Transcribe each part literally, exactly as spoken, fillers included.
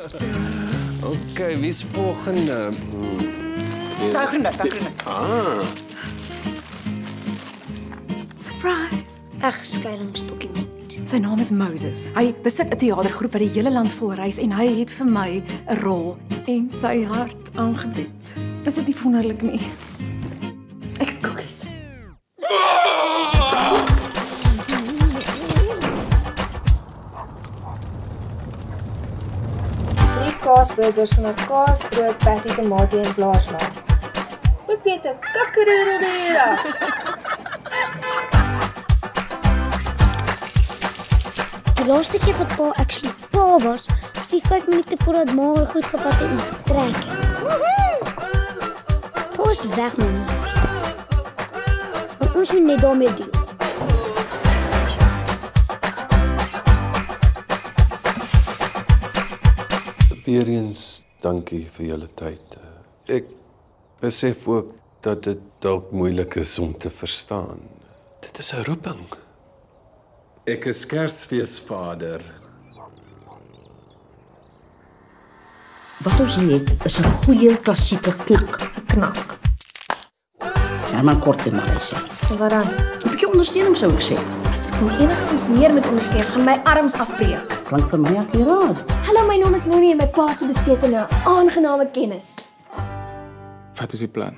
Oké, okay, wie is volgende? Volgende, volgende. Ah. Surprise. Echtscheidingstokkie. Sy naam is Moses. Hy besit 'n teatergroep wat die hele land vol reis en hy het vir my 'n rol en sy hart aangebied. Is dit nie wonderlik nie? Ek het koekies. Drie kaasburgers sonder kaas, brood, patty, tomatie en blaarsla. O, Peter, kakkerere. De laatste keer dat pa actually pa was, was die vijf minuten voordat ma al goed gevat het en getrek het. Pa is weg, Nonnie. Want ons moet net daarmee deel. Weer eens dankie vir julle tyd. Ek besef ook dat dit dalk moeilik is om te verstaan. Dit is 'n roeping. Ek is Kersfeesvader. Wat ons net is een goeie klassieke knak. Knak. Ja, maar kort in maar eens. Waaraan? Een beetje ondersteuning zou ik zeggen. Als ik me enigszins meer moet ondersteunen, gaan mijn arms afbreken. Klank voor mij ook hier aan. Hallo, mijn naam is Nonnie en mijn pa is besete na aangename kennis. Wat is die plan?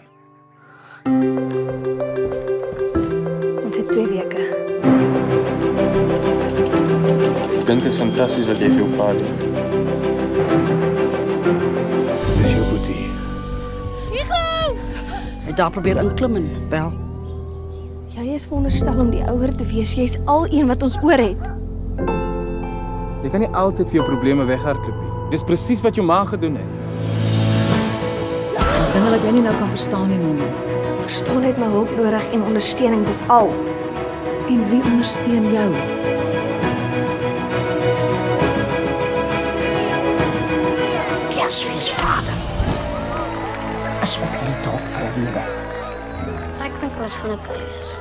Ons het twee weken. Ik denk het is fantastisch wat je voor je pa doet. Het is heel goed hier. Hugo! Hij daar probeert een klimmen, wel. Jij is veronderstel om die ouder te wees. Jij is al een wat ons oor het. Je kan niet altijd veel problemen weghardlopen. Dit is precies wat je ma gedoen heeft. Dat is dingen wat jij niet nou kan verstaan in hom. Verstaan het maar hulp nodig en ondersteuning, dis al. En wie ondersteun jou? Kersfeesvader is op hierdie dag vir 'n rede. Ek dink alles gaan oukei wees.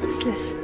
Beslis.